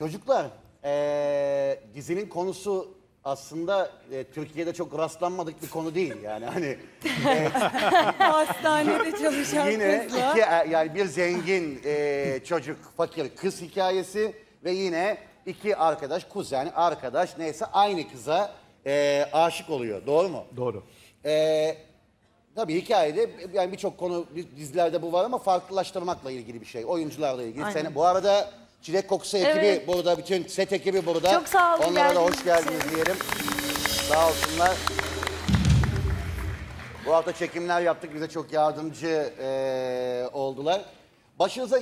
Çocuklar, dizinin konusu aslında Türkiye'de çok rastlanmadık bir konu değil. Yani hani hastanede çalışan yine kızla. Yine yani bir zengin çocuk, fakir kız hikayesi ve yine iki arkadaş, kuzen, arkadaş neyse aynı kıza aşık oluyor. Doğru mu? Doğru. Tabii hikayede yani birçok konu, dizilerde bu var ama farklılaştırmakla ilgili bir şey. Oyuncularla ilgili. Seni, bu arada Çilek Kokusu ekibi burada, bütün set ekibi burada. Çok sağ olun. Onlara da hoş geldiniz diyelim. Sağ olsunlar. Bu hafta çekimler yaptık. Bize çok yardımcı oldular. Başına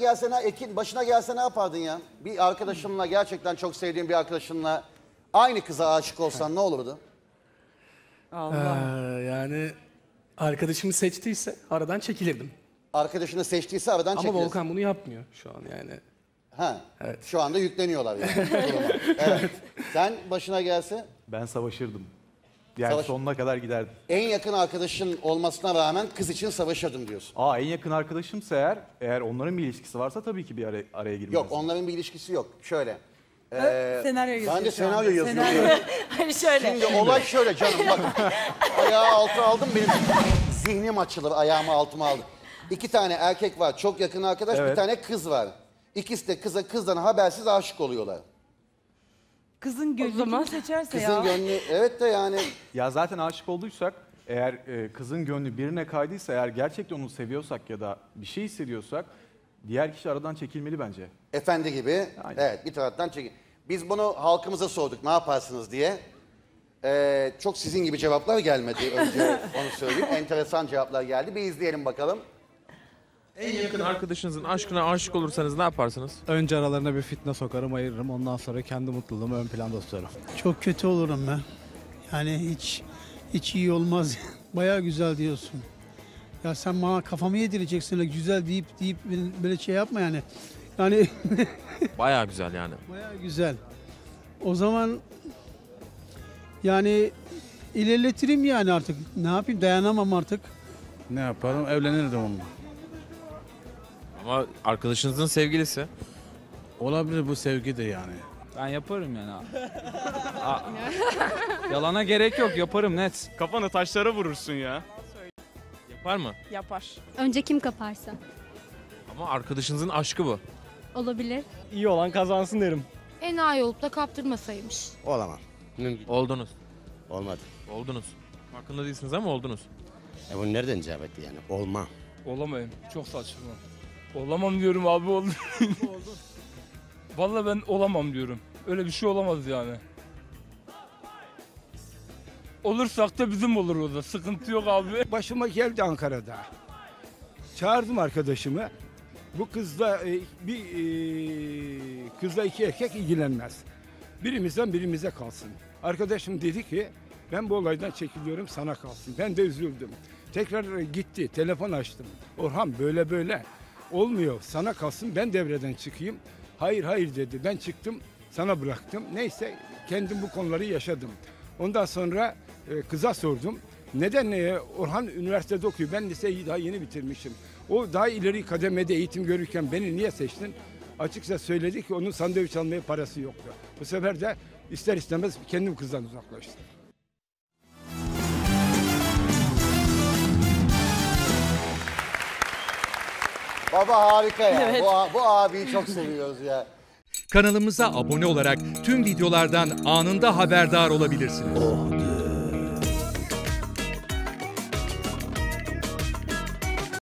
gelse ne yapardın ya? Bir arkadaşımla, gerçekten çok sevdiğim bir arkadaşımla aynı kıza aşık olsan ne olurdu? Yani arkadaşımı seçtiyse aradan çekilirdim. Arkadaşını seçtiyse aradan çekilirdim. Ama Volkan bunu yapmıyor şu an yani. Ha, evet. Şu anda yükleniyorlar yani. Evet. Sen başına gelse? Ben savaşırdım. Yani sonuna kadar giderdim. En yakın arkadaşın olmasına rağmen kız için savaşırdım diyorsun. En yakın arkadaşımsa eğer onların bir ilişkisi varsa tabii ki bir araya girmez. Yok, onların bir ilişkisi yok. Şöyle. Senaryo yazıyor. Bence senaryo yazıyor. Hani şöyle. Şimdi olay şöyle canım, bak. Ayağı altına aldım, benim zihnim açılır, ayağımı altıma aldım. İki tane erkek var, çok yakın arkadaş, bir tane kız var. İkisi de kızdan habersiz aşık oluyorlar. Kızın gönlünü seçerse ya. Kızın gönlü, evet de yani. Ya zaten aşık olduysak, eğer kızın gönlü birine kaydıysa, eğer gerçekten onu seviyorsak ya da bir şey hissediyorsak, diğer kişi aradan çekilmeli bence. Efendi gibi, aynen. Evet, bir taraftan çekil. Biz bunu halkımıza sorduk, ne yaparsınız diye. Çok sizin gibi cevaplar gelmedi, önce onu söyleyeyim. Enteresan cevaplar geldi, bir izleyelim bakalım. En yakın arkadaşınızın aşkına aşık olursanız ne yaparsınız? Önce aralarına bir fitne sokarım, ayırırım. Ondan sonra kendi mutluluğumu ön planda tutarım. Çok kötü olurum ben. Yani hiç iyi olmaz. Bayağı güzel diyorsun. Ya sen bana kafamı yedireceksin. Güzel deyip böyle şey yapma yani. Yani bayağı güzel yani. Bayağı güzel. O zaman yani ilerletirim yani artık. Ne yapayım, dayanamam artık. Ne yaparım? Evlenirdim onunla. Ama arkadaşınızın sevgilisi. Olabilir, bu sevgidir yani. Ben yaparım yani. Yalana gerek yok, yaparım net. Kafanı taşlara vurursun ya. Yapar mı? Yapar. Önce kim kaparsa. Ama arkadaşınızın aşkı bu. Olabilir. İyi olan kazansın derim. Enayi olup da kaptırmasaymış. Olamam. Oldunuz. Olmadı. Oldunuz. Farkında değilsiniz ama oldunuz. Bu nereden cevap etti yani? Olmam. Olamayım. Çok saçma. Olamam diyorum abi, oldu. Vallahi ben olamam diyorum. Öyle bir şey olamaz yani. Olursak da bizim olur o da. Sıkıntı yok abi. Başıma geldi Ankara'da. Çağırdım arkadaşımı. Bu kızla iki erkek ilgilenmez. Birimizden birimize kalsın. Arkadaşım dedi ki ben bu olaydan çekiliyorum, sana kalsın. Ben de üzüldüm. Tekrar gitti, telefon açtım. Orhan böyle böyle. Olmuyor, sana kalsın, ben devreden çıkayım. Hayır hayır dedi, ben çıktım, sana bıraktım. Neyse, kendim bu konuları yaşadım. Ondan sonra kıza sordum. Neden Orhan üniversitede okuyor, ben liseyi daha yeni bitirmişim. O daha ileri kademede eğitim görürken beni niye seçtin? Açıkça söyledi ki onun sandviç almaya parası yoktu. Bu sefer de ister istemez kendim kızdan uzaklaştım. Baba harika ya. Evet. Bu abiyi çok seviyoruz ya. Kanalımıza abone olarak tüm videolardan anında haberdar olabilirsiniz.